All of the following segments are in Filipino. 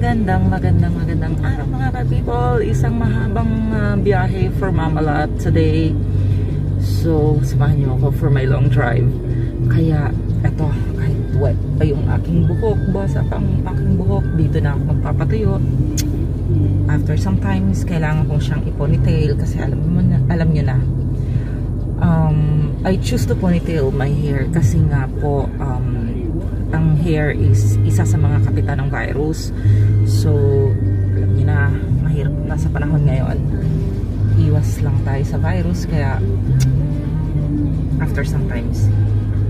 Magandang araw mga Kapeepol. Isang mahabang biyahe for Mamala today. So, samahan niyo ako for my long drive. Kaya, eto, kahit wet pa yung aking buhok, basa pang aking buhok, dito na ako magpapatuyo. After sometimes, kailangan kong siyang i-ponytail kasi alam niyo na. I choose to ponytail my hair kasi nga po, ang hair is isa sa mga kapitan ng virus. So, alam niyo na, mahirap na sa panahon ngayon. Iwas lang tayo sa virus, kaya after sometimes,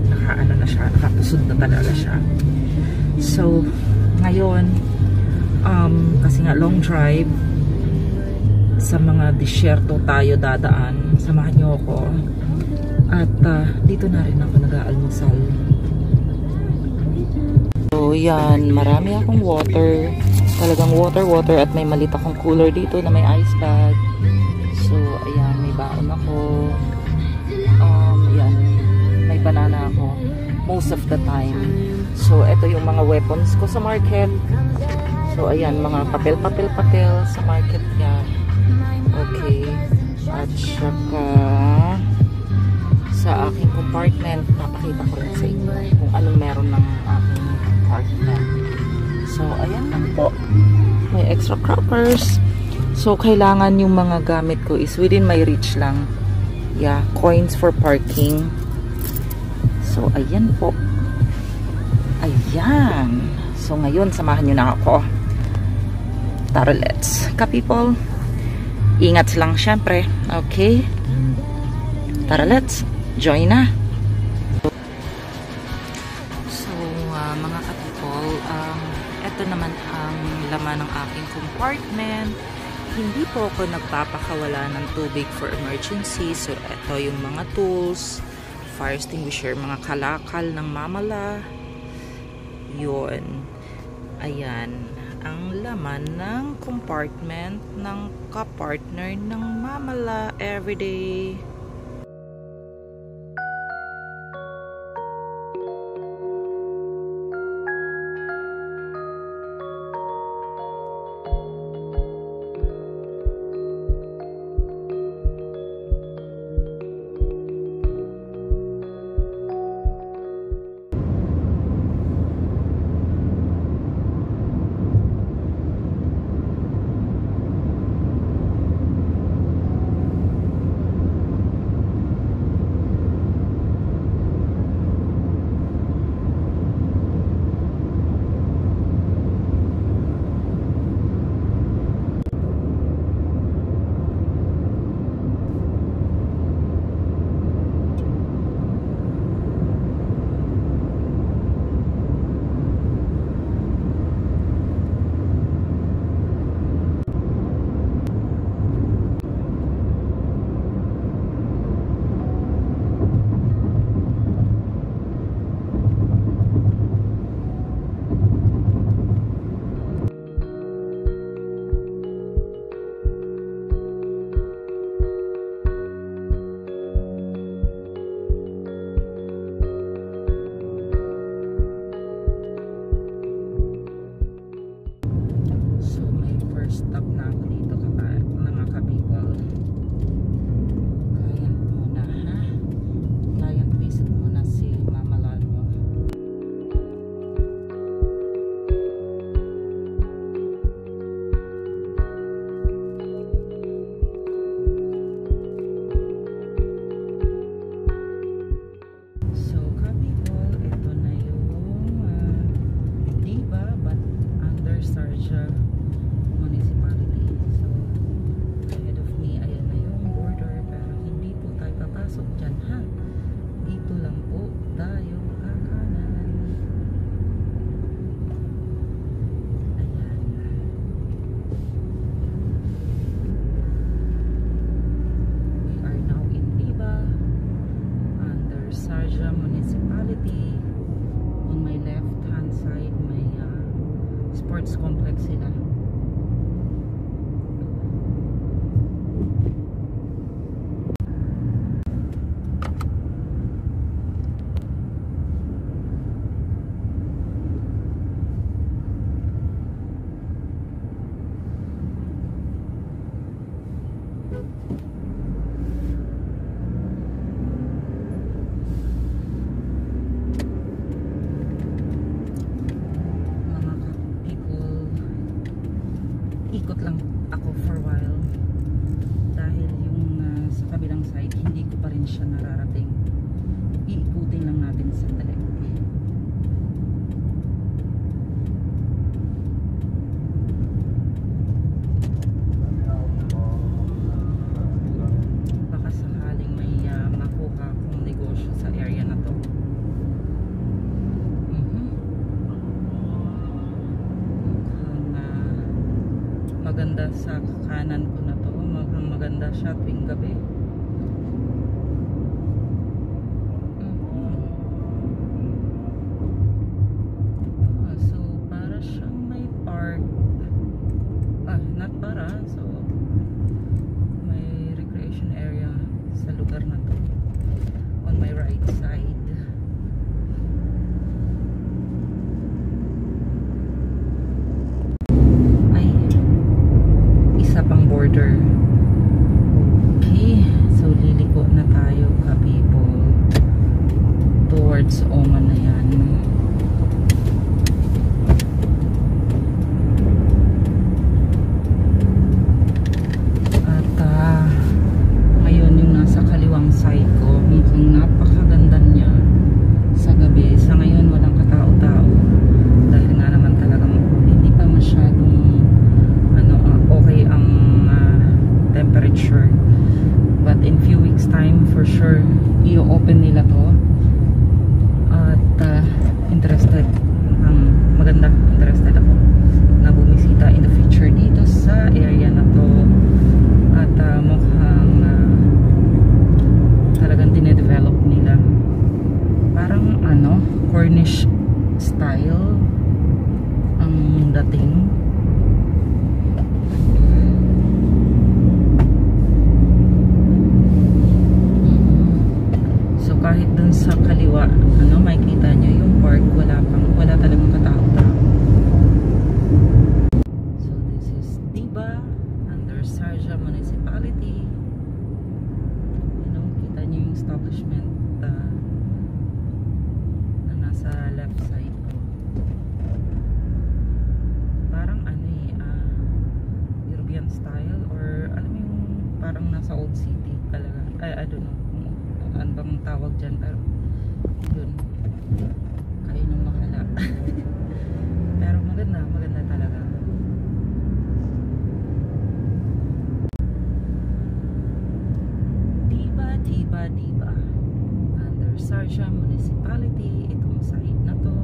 nakapusod na talaga siya. So, ngayon, kasi nga long drive, sa mga disyerto tayo dadaan. Samahan niyo ako. At dito na rin ako nag-aalmusal. So, yan, marami akong water, talagang water, at may malit akong cooler dito na may ice bag. So, ayan, may baon ako. Ayan, may banana ako most of the time. So, eto yung mga weapons ko sa market. So, ayan, mga papel sa market yan. Okay, at saka sa aking compartment, papakita ko rin sa inyo kung anong meron ng aking compartment. So, ayan lang po. May extra crackers. So, kailangan yung mga gamit ko is within my reach lang. Yeah, coins for parking. So, ayan po. Ayan. So, ngayon, samahan nyo na ako. Tara, let's. Kapeepol, ingat lang syempre. Okay. Tara, let's. Join na. So, mga Kapeepol, eto naman ang laman ng aking compartment. Hindi po ako nagpapakawala ng tubig for emergency. So, eto yung mga tools, fire extinguisher, mga kalakal ng Mamala. Yun. Ayan. Ang laman ng compartment ng kapartner ng Mamala everyday. Sharjah Municipality. So, ahead of me, ayan na yung border, pero hindi po tayo papasok dyan, ha? Dito lang po tayo kakanan. Ayan. We are now in Dibba, under Sharjah Municipality. On my left hand side, may sports complex sila. siya nararating. Iikutin lang natin sandali. Baka sakaling may makuha akong negosyo sa area na to. Maganda sa kanan ko na to. Maganda siya tuwing gabi. So may recreation area sa lugar na to on my right side. Ay, isa pang border. Okay, so liliko na tayo Kapeepol towards Oman na yan. I-open nila to at interested, maganda, interested ako na bumisita in the future dito sa area na to at mukhang talagang dinedevelop nila, parang ano, Cornish style ang dating. Kahit dun sa kaliwa, ano, makikita nyo yung park, wala talagang katao-tao. So this is Dibba under Sharjah Municipality. Ano, kita nyo yung establishment na nasa left side ko. Parang ano eh, European style or alam yung parang nasa old city talaga. I don't know. Ano bang tawag dyan, pero yun, kayo ng mahala. Pero maganda talaga. Dibba under Sharjah Municipality itong site na to.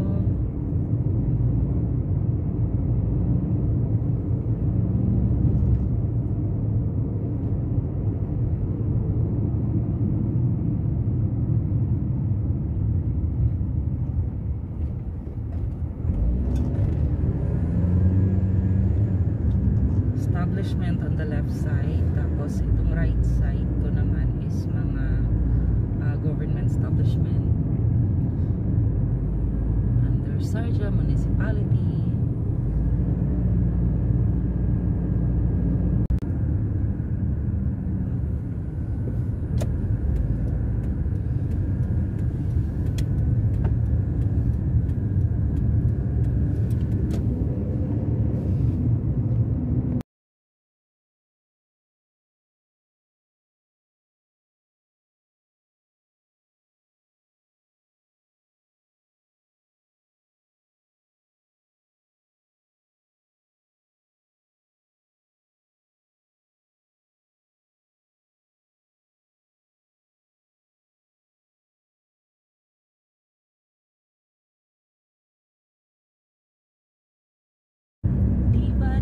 Establishment on the left side, tapos itong right side ko naman is mga government establishment under Sharjah Municipality.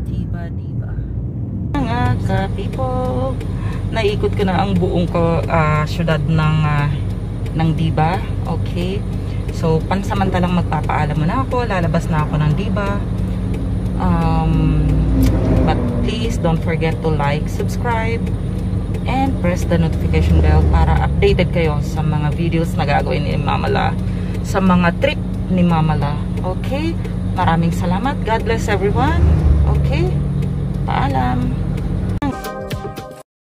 Dibba. Mga Kapeepol, naikot ko na ang buong ko syudad ng Dibba. Okay. So pansamantalang magpapaalam na ako, lalabas na ako ng Dibba. But please don't forget to like, subscribe and press the notification bell para updated kayo sa mga videos na gagawin ni Mamala, sa mga trip ni Mamala. Okay? Maraming salamat. God bless everyone. Okay, paalam.